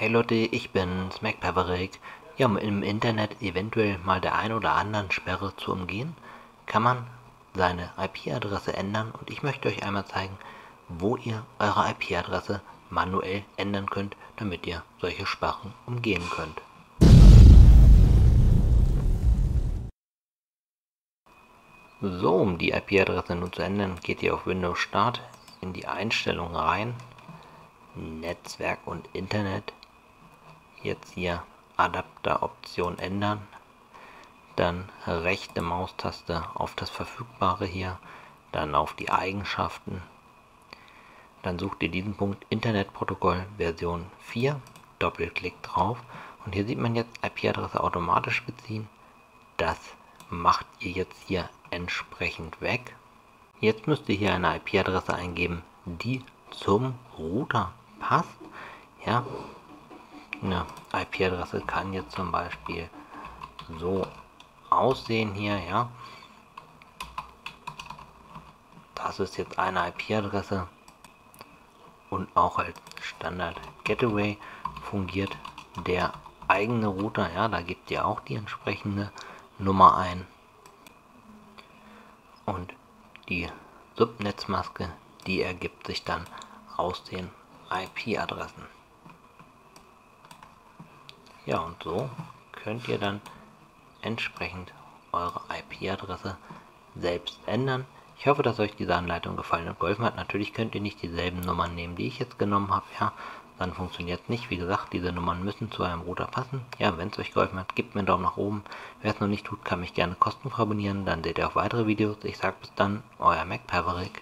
Hey Leute, ich bin's, Mac Paverick. Ja, um im Internet eventuell mal der ein oder anderen Sperre zu umgehen, kann man seine IP-Adresse ändern, und ich möchte euch einmal zeigen, wo ihr eure IP-Adresse manuell ändern könnt, damit ihr solche Sperren umgehen könnt. So, um die IP-Adresse nun zu ändern, geht ihr auf Windows Start, in die Einstellungen rein, Netzwerk und Internet, jetzt hier Adapteroption ändern, dann rechte Maustaste auf das Verfügbare hier, dann auf die Eigenschaften, dann sucht ihr diesen Punkt Internetprotokoll Version 4, Doppelklick drauf und hier sieht man jetzt IP-Adresse automatisch beziehen, das macht ihr jetzt hier entsprechend weg. Jetzt müsst ihr hier eine IP-Adresse eingeben, die zum Router passt, ja. Eine IP-Adresse kann jetzt zum Beispiel so aussehen hier, ja. Das ist jetzt eine IP-Adresse und auch als Standard-Gateway fungiert der eigene Router, ja. Da gebt ihr auch die entsprechende Nummer ein und die Subnetzmaske, die ergibt sich dann aus den IP-Adressen. Ja, und so könnt ihr dann entsprechend eure IP-Adresse selbst ändern. Ich hoffe, dass euch diese Anleitung gefallen und geholfen hat. Natürlich könnt ihr nicht dieselben Nummern nehmen, die ich jetzt genommen habe. Ja, dann funktioniert es nicht. Wie gesagt, diese Nummern müssen zu einem Router passen. Ja, wenn es euch geholfen hat, gebt mir einen Daumen nach oben. Wer es noch nicht tut, kann mich gerne kostenfrei abonnieren. Dann seht ihr auch weitere Videos. Ich sage bis dann, euer Mac Paverick.